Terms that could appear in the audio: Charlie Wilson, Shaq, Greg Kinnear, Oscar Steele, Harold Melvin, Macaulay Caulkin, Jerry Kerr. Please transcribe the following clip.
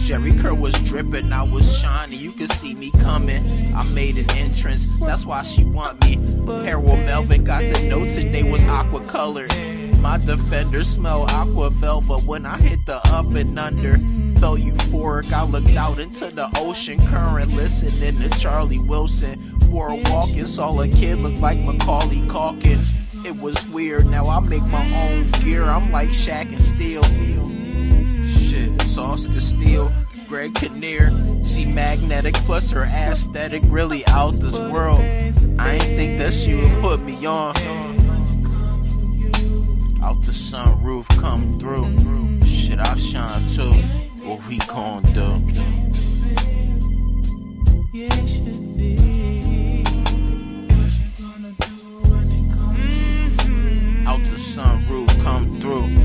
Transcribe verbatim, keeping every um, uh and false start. Jerry Kerr was dripping, I was shiny, you could see me coming. I made an entrance, that's why she want me. Harold Melvin got the notes and they was aqua colored. My defender smell aqua velvet when I hit the up and under. Felt euphoric, I looked out into the ocean current, listening to Charlie Wilson. World walking, saw a kid look like Macaulay Caulkin. It was weird, now I make my own gear, I'm like Shaq and Steel. Oscar Steele, Greg Kinnear. She magnetic plus her aesthetic really out this world. I ain't think that she would put me on. Out the sunroof come through. Shit, I shine too. What we gon' do? Out the sunroof come through.